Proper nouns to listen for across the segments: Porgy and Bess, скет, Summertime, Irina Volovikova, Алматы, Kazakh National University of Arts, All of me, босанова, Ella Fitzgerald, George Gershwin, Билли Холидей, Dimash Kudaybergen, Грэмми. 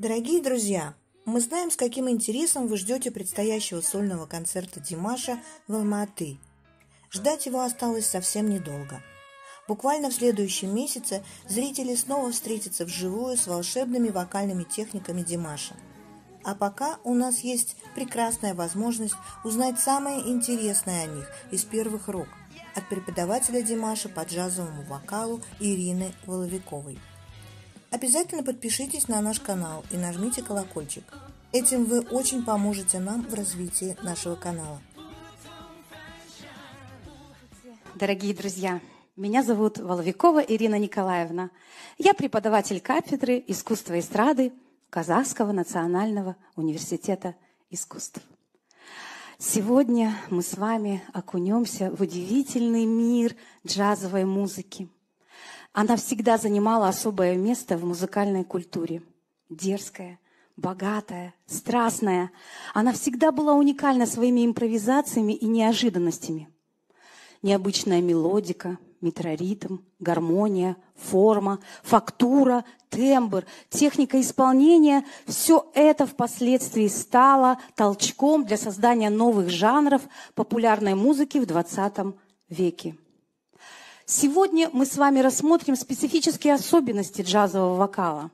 Дорогие друзья, мы знаем, с каким интересом вы ждете предстоящего сольного концерта Димаша в Алматы. Ждать его осталось совсем недолго. Буквально в следующем месяце зрители снова встретятся вживую с волшебными вокальными техниками Димаша. А пока у нас есть прекрасная возможность узнать самое интересное о них из первых рук от преподавателя Димаша по джазовому вокалу Ирины Воловиковой. Обязательно подпишитесь на наш канал и нажмите колокольчик. Этим вы очень поможете нам в развитии нашего канала. Дорогие друзья, меня зовут Воловикова Ирина Николаевна. Я преподаватель кафедры искусства эстрады Казахского национального университета искусств. Сегодня мы с вами окунемся в удивительный мир джазовой музыки. Она всегда занимала особое место в музыкальной культуре. Дерзкая, богатая, страстная. Она всегда была уникальна своими импровизациями и неожиданностями. Необычная мелодика, митроритм, гармония, форма, фактура, тембр, техника исполнения – все это впоследствии стало толчком для создания новых жанров популярной музыки в XX веке. Сегодня мы с вами рассмотрим специфические особенности джазового вокала.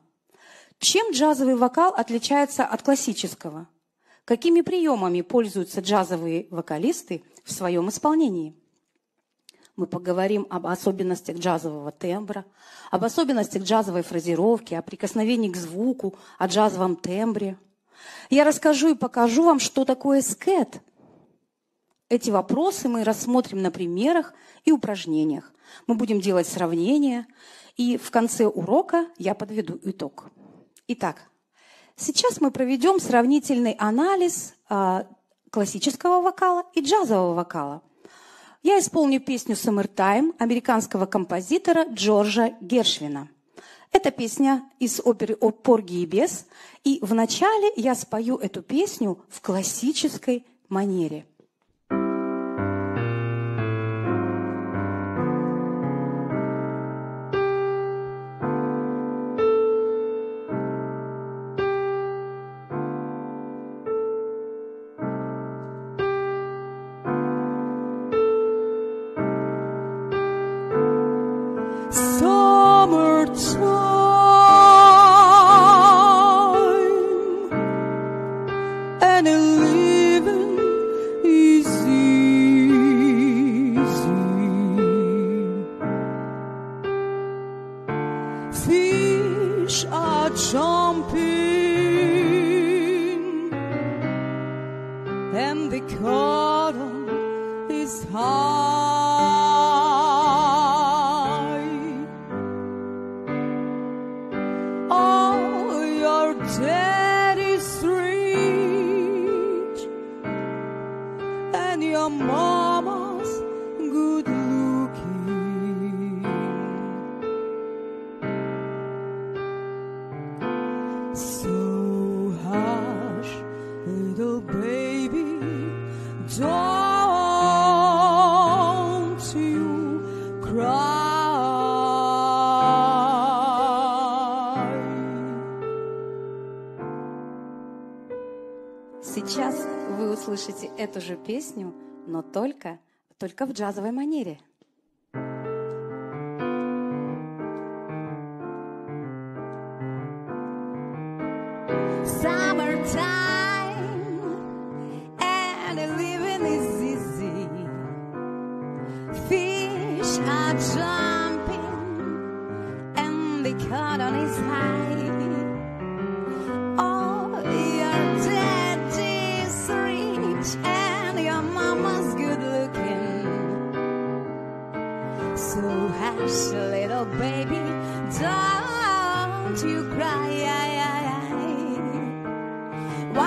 Чем джазовый вокал отличается от классического? Какими приемами пользуются джазовые вокалисты в своем исполнении? Мы поговорим об особенностях джазового тембра, об особенностях джазовой фразировки, о прикосновении к звуку, о джазовом тембре. Я расскажу и покажу вам, что такое скет. Эти вопросы мы рассмотрим на примерах и упражнениях. Мы будем делать сравнения, и в конце урока я подведу итог. Итак, сейчас мы проведем сравнительный анализ классического вокала и джазового вокала. Я исполню песню «Summertime» американского композитора Джорджа Гершвина. Это песня из оперы «Порги и Бесс», и вначале я спою эту песню в классической манере. Сейчас вы услышите эту же песню, но только в джазовой манере. Summertime and living is easy. Fish are jumping and the cotton is high. All your daddy's rich and your mama's good looking. So hush, little baby, don't you cry. Why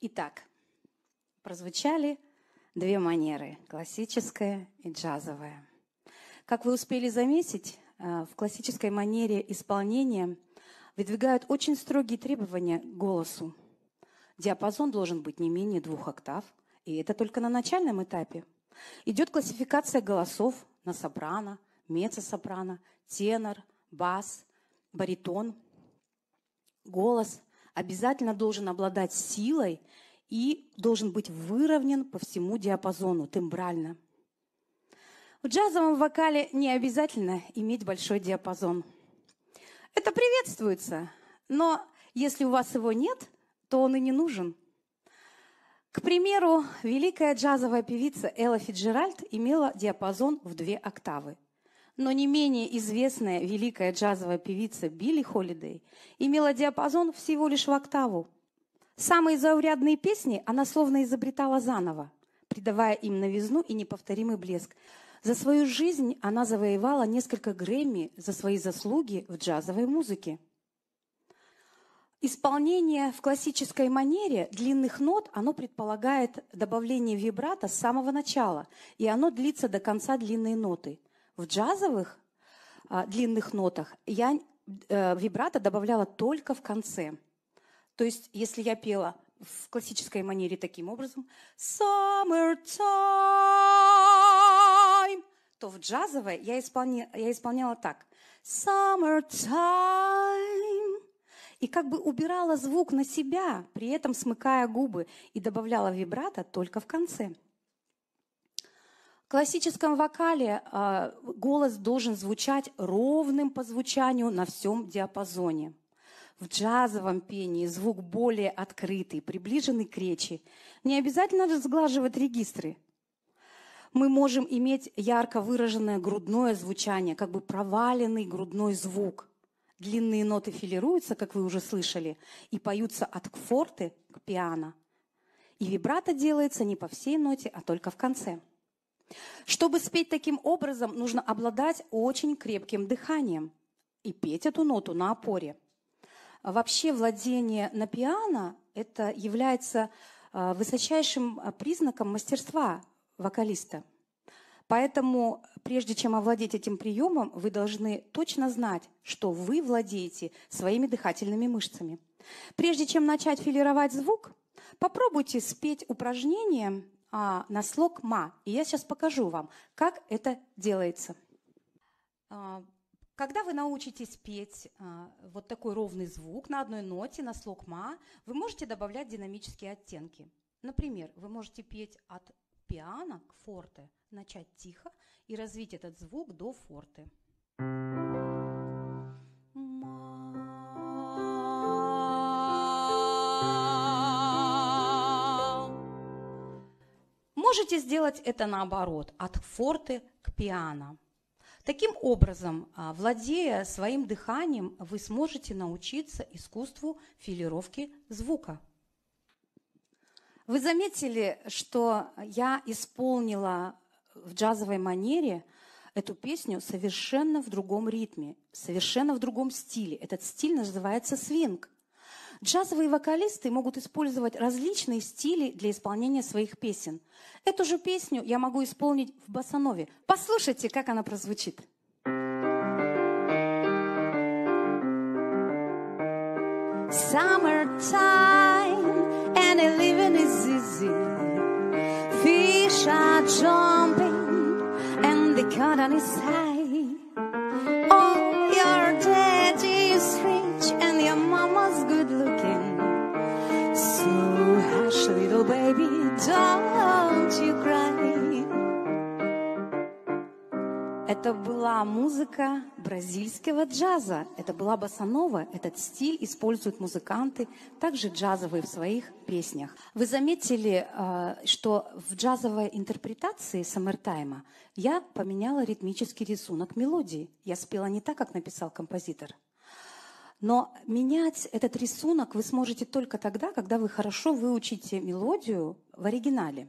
Итак, прозвучали две манеры – классическая и джазовая. Как вы успели заметить, в классической манере исполнения выдвигают очень строгие требования к голосу. Диапазон должен быть не менее 2 октав, и это только на начальном этапе. Идет классификация голосов на сопрано, меццо-сопрано, тенор, бас, баритон. Голос обязательно должен обладать силой и должен быть выровнен по всему диапазону, тембрально. В джазовом вокале не обязательно иметь большой диапазон. Это приветствуется, но если у вас его нет, то он и не нужен. К примеру, великая джазовая певица Элла Фицджеральд имела диапазон в 2 октавы. Но не менее известная великая джазовая певица Билли Холидей имела диапазон всего лишь в 1 октаву. Самые заурядные песни она словно изобретала заново, придавая им новизну и неповторимый блеск. За свою жизнь она завоевала несколько Грэмми за свои заслуги в джазовой музыке. Исполнение в классической манере длинных нот, оно предполагает добавление вибрато с самого начала, и оно длится до конца длинной ноты. В джазовых длинных нотах я вибрато добавляла только в конце. То есть, если я пела в классической манере таким образом «Summertime», то в джазовой я исполняла так «Summertime» и как бы убирала звук на себя, при этом смыкая губы, и добавляла вибрато только в конце. В классическом вокале голос должен звучать ровным по звучанию на всем диапазоне. В джазовом пении звук более открытый, приближенный к речи. Не обязательно разглаживать регистры. Мы можем иметь ярко выраженное грудное звучание, как бы проваленный грудной звук. Длинные ноты филируются, как вы уже слышали, и поются от форте к пиано. И вибрато делается не по всей ноте, а только в конце. Чтобы спеть таким образом, нужно обладать очень крепким дыханием и петь эту ноту на опоре. Вообще владение на пиано – это является высочайшим признаком мастерства вокалиста. Поэтому, прежде чем овладеть этим приемом, вы должны точно знать, что вы владеете своими дыхательными мышцами. Прежде чем начать филировать звук, попробуйте спеть упражнение на слог «ма». И я сейчас покажу вам, как это делается. Когда вы научитесь петь вот такой ровный звук на одной ноте, на слог «ма», вы можете добавлять динамические оттенки. Например, вы можете петь от пиано к форте, начать тихо и развить этот звук до форте. Можете сделать это наоборот, от форте к пиано. Таким образом, владея своим дыханием, вы сможете научиться искусству филировки звука. Вы заметили, что я исполнила в джазовой манере эту песню совершенно в другом ритме, совершенно в другом стиле. Этот стиль называется свинг. Джазовые вокалисты могут использовать различные стили для исполнения своих песен. Эту же песню я могу исполнить в боссанове. Послушайте, как она прозвучит. Summertime and a living is easy. Fish are jumping and the cotton is high. Oh, your daddy is rich and your mama's good looking. So hush, little baby, don't you cry. Это была музыка бразильского джаза. Это была босанова. Этот стиль используют музыканты, также джазовые в своих песнях. Вы заметили, что в джазовой интерпретации «Саммертайма» я поменяла ритмический рисунок мелодии. Я спела не так, как написал композитор. Но менять этот рисунок вы сможете только тогда, когда вы хорошо выучите мелодию в оригинале.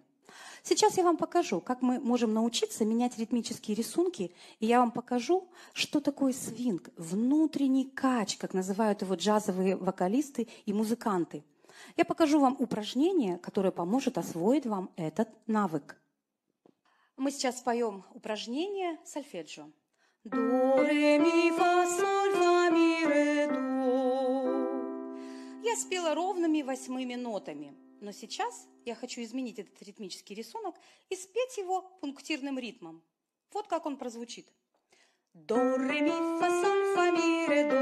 Сейчас я вам покажу, как мы можем научиться менять ритмические рисунки, и я вам покажу, что такое свинг, внутренний кач, как называют его джазовые вокалисты и музыканты. Я покажу вам упражнение, которое поможет освоить вам этот навык. Мы сейчас споем упражнение сольфеджио. До, ре, ми, фа, соль, фа, ми, ре, до. Я спела ровными восьмыми нотами. Но сейчас я хочу изменить этот ритмический рисунок и спеть его пунктирным ритмом. Вот как он прозвучит. До, ре, ми, фа, соль, фа, ми, ре, до.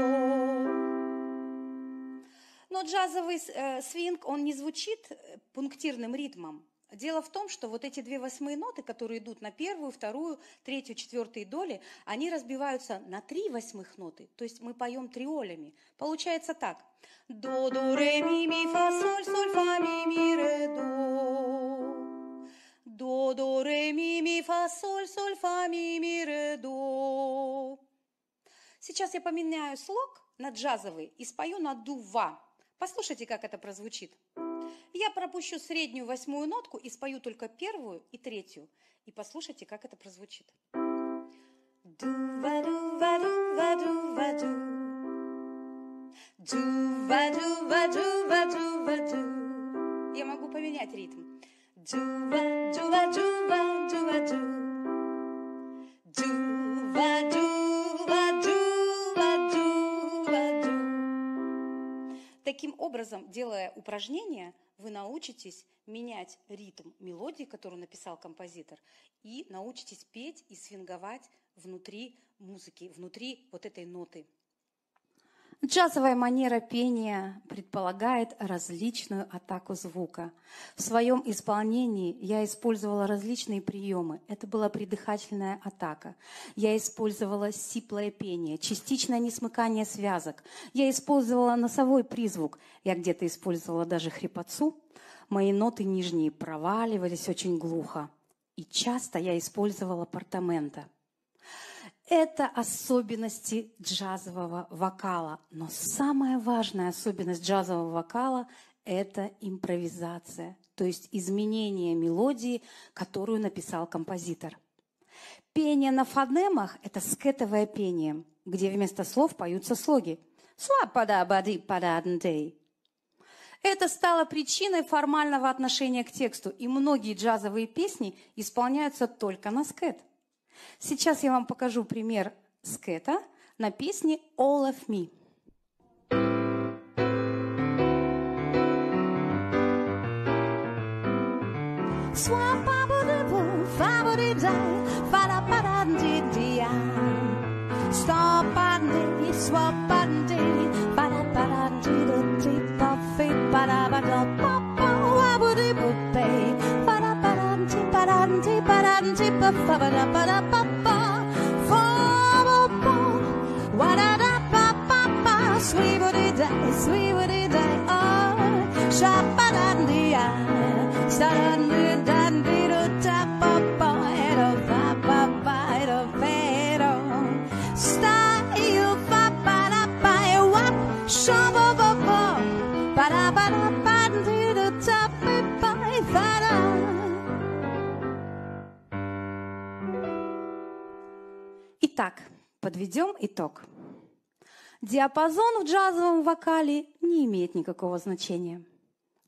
Но джазовый свинг, он не звучит пунктирным ритмом. Дело в том, что вот эти две восьмые ноты, которые идут на первую, вторую, третью, четвертую доли, они разбиваются на три восьмых ноты, то есть мы поем триолями. Получается так. До, ре, ми, ми, фа, соль, соль, фа, ми, ми, ре, до. До, ре, ми, ми, фа, соль, соль, фа, ми, ми, ре, до. Сейчас я поменяю слог на джазовый и спою на ду-ва. Послушайте, как это прозвучит. Я пропущу среднюю восьмую нотку и спою только первую и третью. И послушайте, как это прозвучит. Я могу поменять ритм. Таким образом, делая упражнения, вы научитесь менять ритм мелодии, которую написал композитор, и научитесь петь и свинговать внутри музыки, внутри вот этой ноты. Джазовая манера пения предполагает различную атаку звука. В своем исполнении я использовала различные приемы. Это была придыхательная атака. Я использовала сиплое пение, частичное несмыкание связок. Я использовала носовой призвук. Я где-то использовала даже хрипотцу. Мои ноты нижние проваливались очень глухо. И часто я использовала портаменто. Это особенности джазового вокала. Но самая важная особенность джазового вокала – это импровизация, то есть изменение мелодии, которую написал композитор. Пение на фонемах – это скетовое пение, где вместо слов поются слоги. Это стало причиной формального отношения к тексту, и многие джазовые песни исполняются только на скет. Сейчас я вам покажу пример скета на песне «All of me». Итак, подведем итог. Диапазон в джазовом вокале не имеет никакого значения.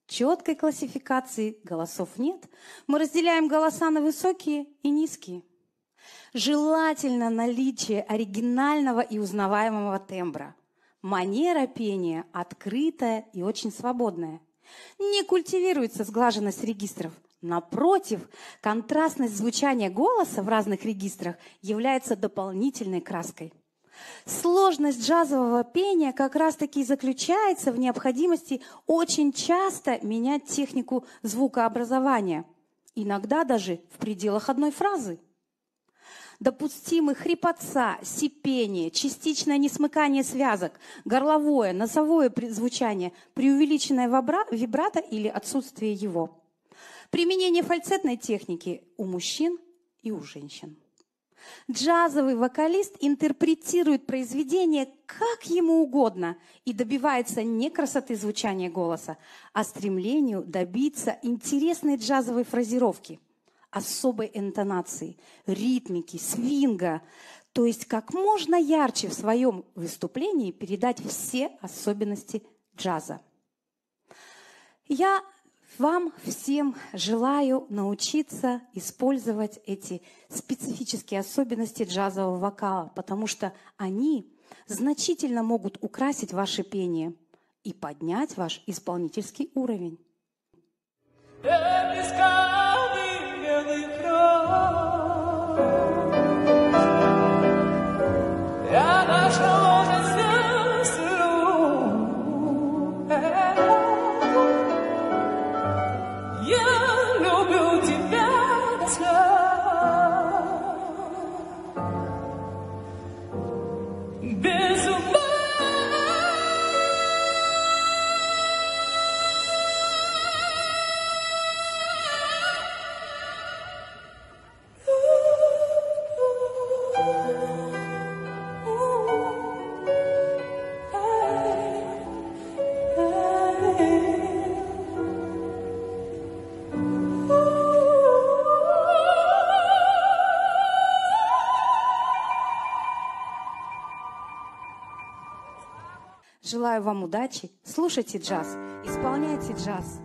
Четкой классификации голосов нет. Мы разделяем голоса на высокие и низкие. Желательно наличие оригинального и узнаваемого тембра. Манера пения открытая и очень свободная. Не культивируется сглаженность регистров. Напротив, контрастность звучания голоса в разных регистрах является дополнительной краской. Сложность джазового пения как раз-таки заключается в необходимости очень часто менять технику звукообразования, иногда даже в пределах одной фразы. Допустимы хрипотца, сипение, частичное несмыкание связок, горловое, носовое звучание, преувеличенное вибрато или отсутствие его. Применение фальцетной техники у мужчин и у женщин. Джазовый вокалист интерпретирует произведение как ему угодно и добивается не красоты звучания голоса, а стремлению добиться интересной джазовой фразировки, особой интонации, ритмики, свинга, то есть как можно ярче в своем выступлении передать все особенности джаза. Я вам всем желаю научиться использовать эти специфические особенности джазового вокала, потому что они значительно могут украсить ваше пение и поднять ваш исполнительский уровень. Желаю вам удачи, слушайте джаз, исполняйте джаз.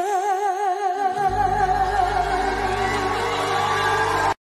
Ах,